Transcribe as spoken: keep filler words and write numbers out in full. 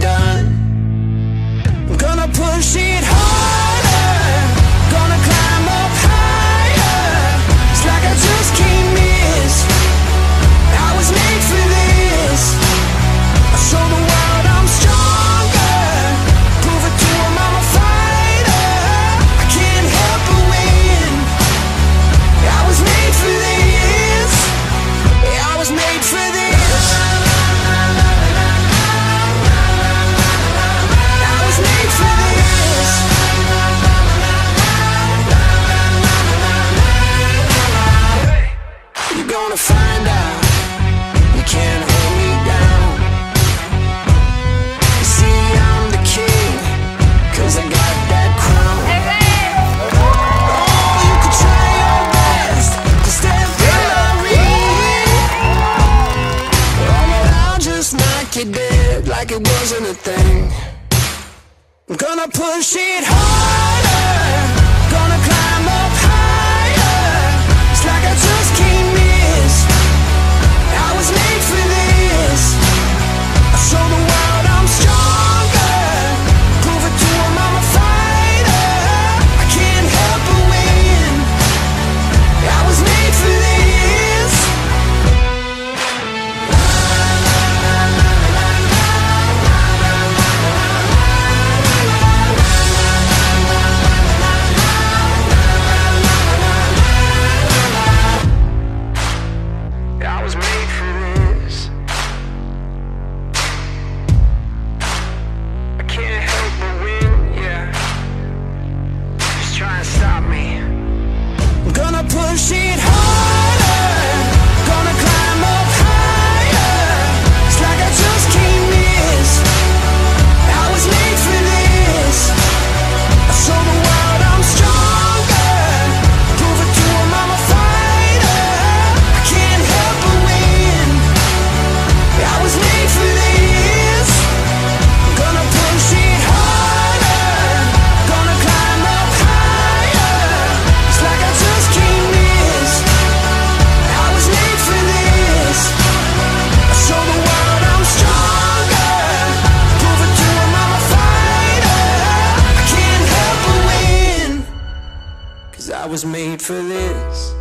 done. I'm gonna push it harder, gonna climb up higher. It's like I just can't miss, I was made for this. I show the world I'm stronger, prove it to them I'm a fighter. I can't help but win, I was made for this. I was made for this. Gonna find out, you can't hold me down. You see I'm the king, cause I got that crown. Oh, you can try your best to step in my ring, oh, but I'll just knock you dead like it wasn't a thing. I'm gonna push it harder, gonna climb up higher. It's like I just can't miss, I was made for this. I show the world I'm stronger, prove it to them I'm a fighter. I can't help but win, I was made for this. I was made for this. I can't help but win, yeah. Just try and stop me. I'm gonna push it harder, gonna climb up higher. It's like I just can't miss, I was made for this. I show the world I'm stronger, prove it to them I'm a fighter. I can't help but win, I was made for this. I'm gonna push it harder, gonna climb up higher. It's like I just can't miss, I was made for this. I show the world I'm stronger, prove it to them I'm a fighter. I can't help but win, cause I was made for this.